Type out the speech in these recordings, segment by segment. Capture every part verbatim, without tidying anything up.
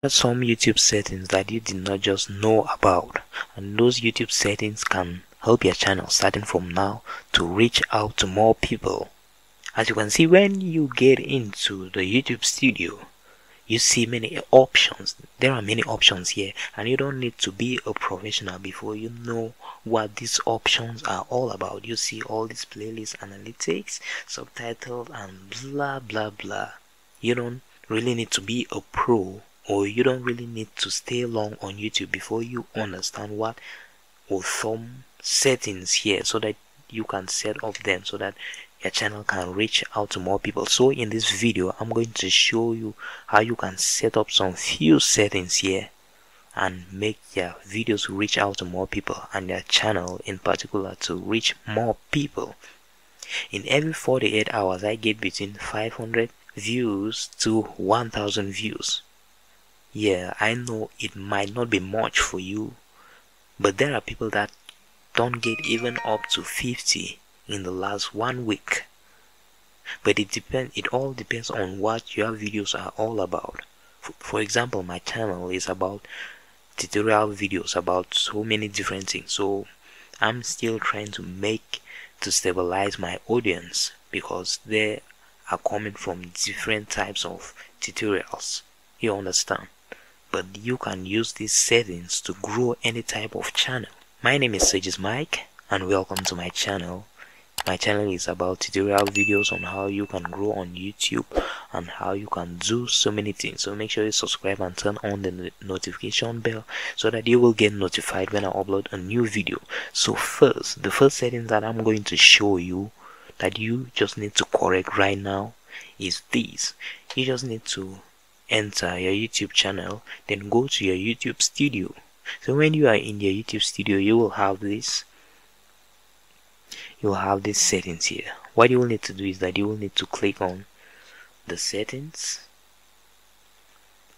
There are some YouTube settings that you did not just know about, and those YouTube settings can help your channel starting from now to reach out to more people. As you can see, when you get into the YouTube Studio, you see many options. There are many options here, and you don't need to be a professional before you know what these options are all about. You see all these playlists, analytics, subtitles, and blah blah blah. You don't really need to be a pro, or you don't really need to stay long on YouTube before you understand what or some settings here, so that you can set up them so that your channel can reach out to more people. So in this video, I'm going to show you how you can set up some few settings here and make your videos reach out to more people, and your channel in particular to reach more people. In every forty-eight hours, I get between five hundred views to one thousand views. Yeah, I know it might not be much for you, but there are people that don't get even up to fifty in the last one week. But it depends it all depends on what your videos are all about. For, for example, my channel is about tutorial videos about so many different things, so I'm still trying to make to stabilize my audience, because they are coming from different types of tutorials, you understand. But you can use these settings to grow any type of channel. My name is Serges Mike, and welcome to my channel. My channel is about tutorial videos on how you can grow on YouTube and how you can do so many things. So make sure you subscribe and turn on the notification bell so that you will get notified when I upload a new video. So first, the first setting that I'm going to show you that you just need to correct right now is this. You just need to enter your YouTube channel, then go to your YouTube Studio. So when you are in your YouTube Studio, you will have this. You'll have these settings here. What you will need to do is that you will need to click on the settings.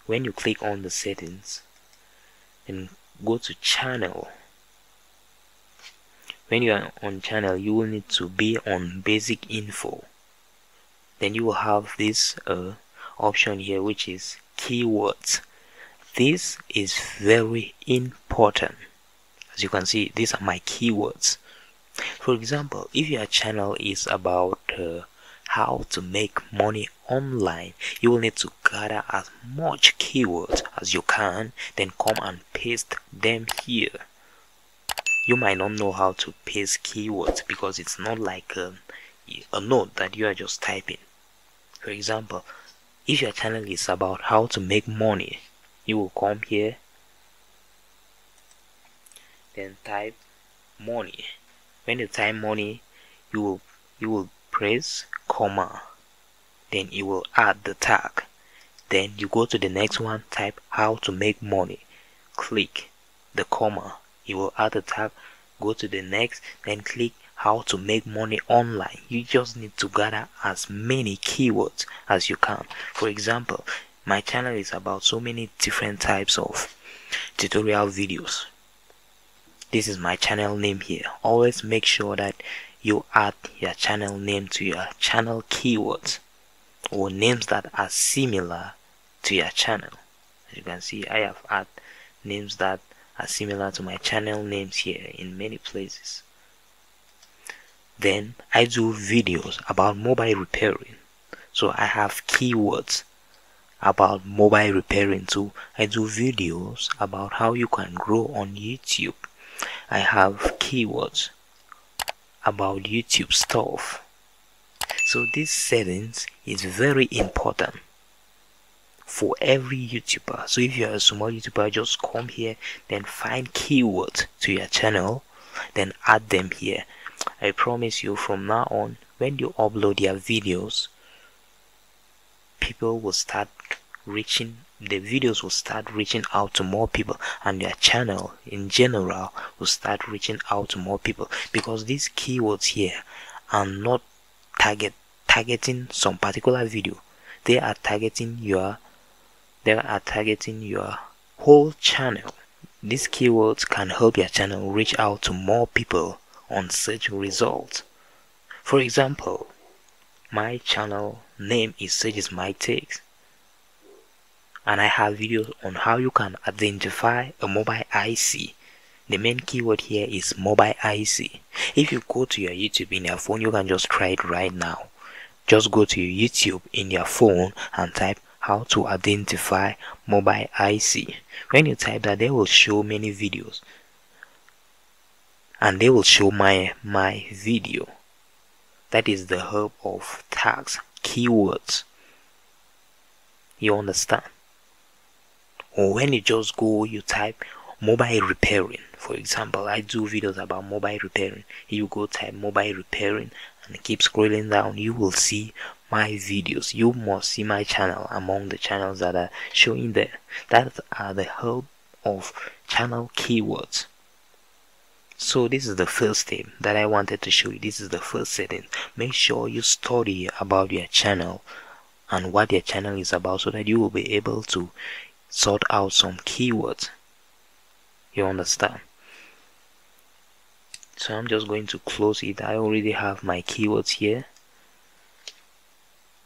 When you click on the settings, then go to channel. When you are on channel, you will need to be on basic info. Then you will have this uh, option here, which is keywords. This is very important. As you can see, these are my keywords. For example, if your channel is about uh, how to make money online, you will need to gather as much keywords as you can, then come and paste them here. You might not know how to paste keywords because it's not like a, a note that you are just typing. For example, if your channel is about how to make money, you will come here, then type money. When you type money, you will you will press comma, then you will add the tag. Then you go to the next one, type how to make money, click the comma, you will add the tag, go to the next, then click how to make money online. You just need to gather as many keywords as you can. For example, my channel is about so many different types of tutorial videos. This is my channel name here. Always make sure that you add your channel name to your channel keywords or names that are similar to your channel. As you can see, I have added names that are similar to my channel names here in many places. Then I do videos about mobile repairing, so I have keywords about mobile repairing too. I do videos about how you can grow on YouTube. I have keywords about YouTube stuff. So these settings is very important for every YouTuber. So if you are a small YouTuber, just come here, then find keywords to your channel, then add them here. I promise you, from now on, when you upload your videos, people will start reaching the videos will start reaching out to more people, and their channel in general will start reaching out to more people, because these keywords here are not target targeting some particular video. They are targeting your they are targeting your whole channel. These keywords can help your channel reach out to more people on search results. For example, my channel name is Serges Mike Techs. and I have videos on how you can identify a mobile I C. The main keyword here is mobile I C. If you go to your YouTube in your phone, you can just try it right now. Just go to your YouTube in your phone and type how to identify mobile I C. When you type that, they will show many videos, and they will show my my video. That is the hub of tags, keywords. You understand? Or when you just go, you type mobile repairing. For example, I do videos about mobile repairing. You go type mobile repairing and keep scrolling down, you will see my videos. You must see my channel among the channels that are showing there. That are the hub of channel keywords. So this is the first step that I wanted to show you. This is the first setting. Make sure you study about your channel and what your channel is about, so that you will be able to sort out some keywords. You understand? So I'm just going to close it. I already have my keywords here.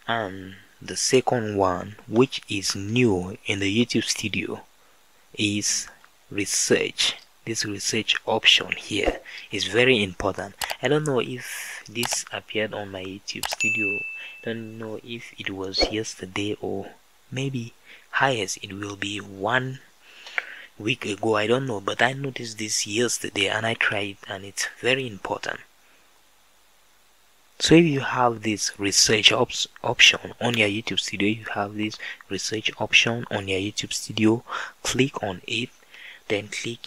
And the second one, which is new in the YouTube Studio, is research. This research option here is very important. I don't know if this appeared on my YouTube Studio. I don't know if it was yesterday, or maybe highest it will be one week ago, I don't know, but I noticed this yesterday and I tried, and it's very important. So if you have this research op option on your YouTube Studio, if you have this research option on your YouTube Studio, click on it, then click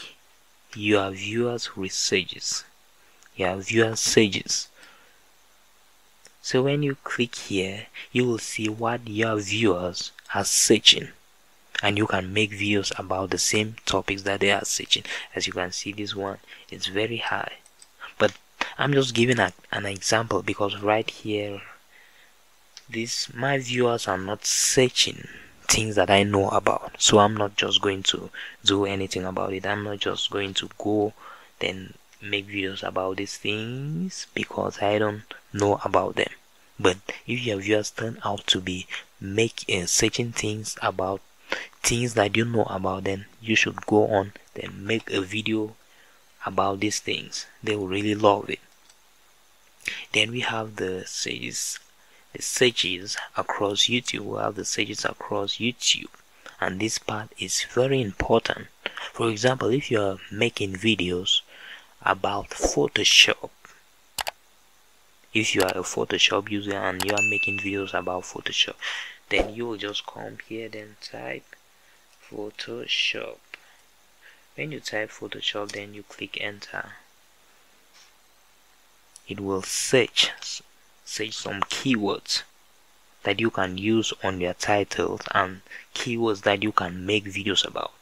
your viewers researches, your viewers searches. So when you click here, you will see what your viewers are searching, and you can make videos about the same topics that they are searching. As you can see, this one is very high, but I'm just giving a, an example, because right here, this my viewers are not searching things that I know about. So I'm not just going to do anything about it. I'm not just going to go then make videos about these things, because I don't know about them. But if your viewers turn out to be making uh, searching things about things that you know about, then you should go on then make a video about these things. They will really love it. Then we have the searches, the searches across YouTube. We have the searches across YouTube, and this part is very important. For example, if you are making videos about Photoshop, if you are a Photoshop user and you are making videos about Photoshop, then you will just come here, then type Photoshop. When you type Photoshop, then you click enter. It will search search some keywords that you can use on your titles, and keywords that you can make videos about.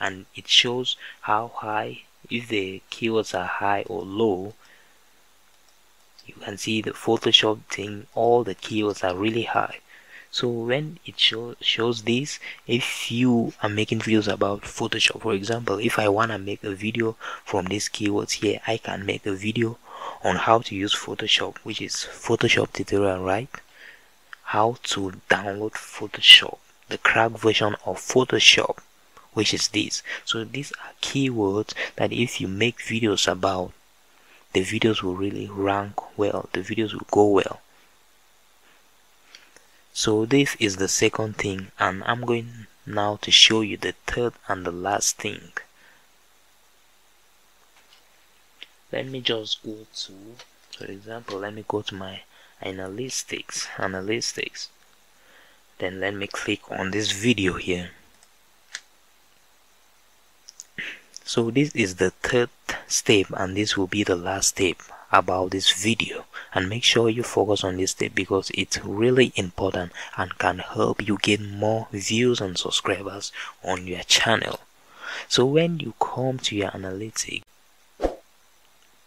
And it shows how high, if the keywords are high or low. You can see the Photoshop thing, all the keywords are really high. So when it show, shows this, if you are making videos about Photoshop, for example, if I want to make a video from these keywords here, I can make a video on how to use Photoshop, which is Photoshop tutorial, right? How to download Photoshop, the cracked version of Photoshop, which is this. So these are keywords that if you make videos about, the videos will really rank well, the videos will go well. So this is the second thing, and I'm going now to show you the third and the last thing. Let me just go to, for example, let me go to my analytics, analytics. Then let me click on this video here. So this is the third step, and this will be the last step about this video. And make sure you focus on this step, because it's really important and can help you get more views and subscribers on your channel. So when you come to your analytics,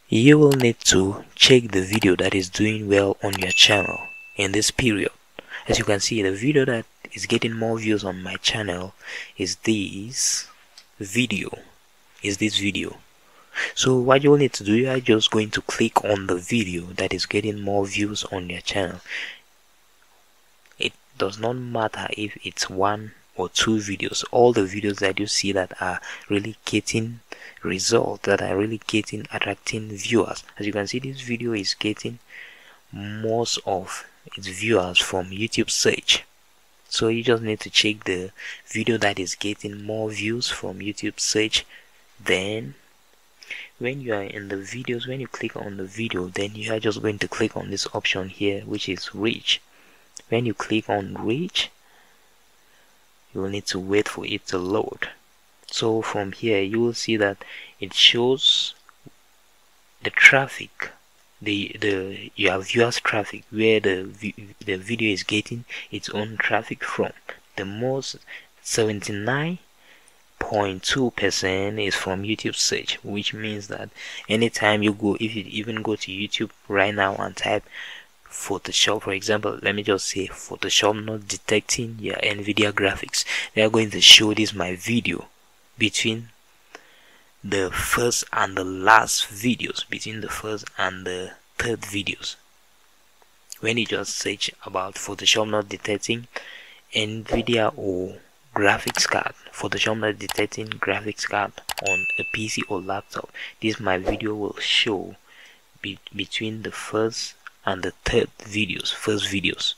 you will need to check the video that is doing well on your channel in this period. As you can see, the video that is getting more views on my channel is this video, is this video. So what you will need to do, you are just going to click on the video that is getting more views on your channel. It does not matter if it's one or two videos, all the videos that you see that are really getting results, that are really getting attracting viewers. As you can see, this video is getting most of its viewers from YouTube search. So you just need to check the video that is getting more views from YouTube search. Then when you are in the videos, when you click on the video, then you are just going to click on this option here, which is reach. When you click on reach, you will need to wait for it to load. So from here you will see that it shows the traffic, the the your viewers traffic, where the the video is getting its own traffic from. The most, seventy-nine point two percent, is from YouTube search, which means that anytime you go, if you even go to YouTube right now and type Photoshop, for example, let me just say Photoshop not detecting your NVIDIA graphics, they are going to show this my video between the first and the last videos, between the first and the third videos. When you just search about Photoshop not detecting NVIDIA or graphics card, Photoshop not detecting graphics card on a P C or laptop, this my video will show be between the first and the third videos, first videos.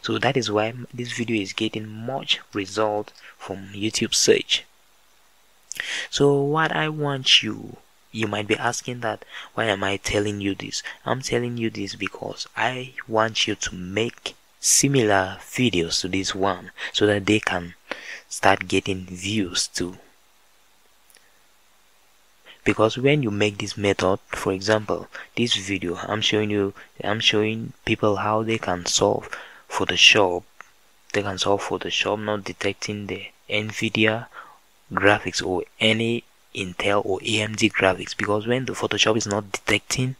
So that is why this video is getting much result from YouTube search. So what I want you, you might be asking that, why am I telling you this? I'm telling you this because I want you to make similar videos to this one so that they can start getting views too. Because when you make this method, for example, this video, I'm showing you, I'm showing people how they can solve Photoshop, they can solve Photoshop not detecting the NVIDIA graphics or any Intel or A M D graphics, because when the Photoshop is not detecting,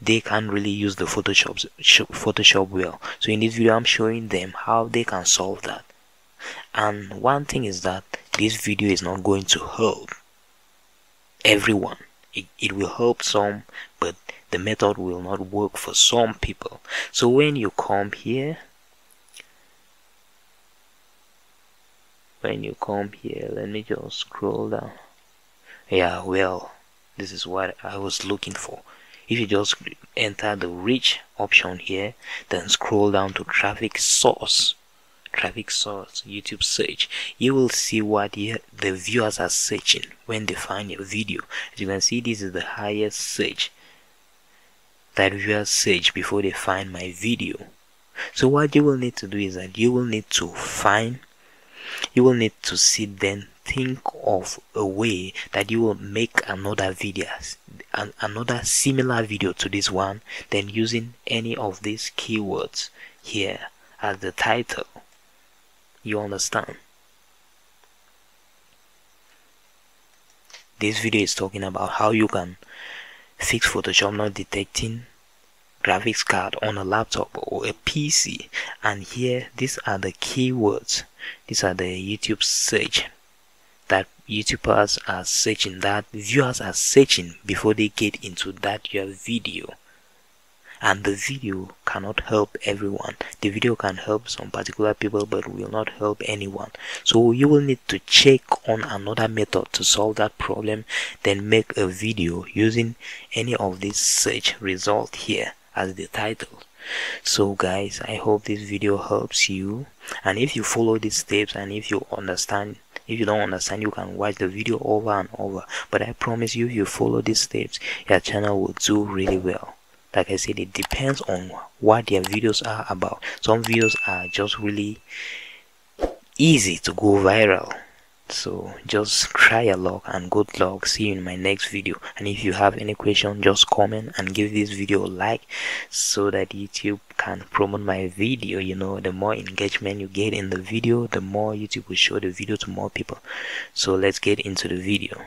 they can't really use the Photoshop Photoshop well. So in this video, I'm showing them how they can solve that. And one thing is that this video is not going to help everyone. It, it will help some, but the method will not work for some people. So when you come here, when you come here, let me just scroll down. Yeah, well, this is what I was looking for. If you just enter the reach option here, then scroll down to traffic source, traffic source YouTube search, you will see what the viewers are searching when they find your video. As you can see, this is the highest search that viewers search before they find my video. So what you will need to do is that you will need to find, you will need to sit then think of a way that you will make another video, an, another similar video to this one, then using any of these keywords here as the title. You understand? This video is talking about how you can fix Photoshop not detecting graphics card on a laptop or a P C, and here these are the keywords, these are the YouTube search that YouTubers are searching, that viewers are searching before they get into that your video. And the video cannot help everyone. The video can help some particular people but will not help anyone. So you will need to check on another method to solve that problem, then make a video using any of these search result here as the title. So guys, I hope this video helps you, and if you follow these steps, and if you understand, if you don't understand, you can watch the video over and over, but I promise you, if you follow these steps, your channel will do really well. Like I said, it depends on what their videos are about. Some videos are just really easy to go viral. So just try your luck and good luck. See you in my next video. And if you have any question, just comment and give this video a like so that YouTube can promote my video. You know, the more engagement you get in the video, the more YouTube will show the video to more people. So let's get into the video.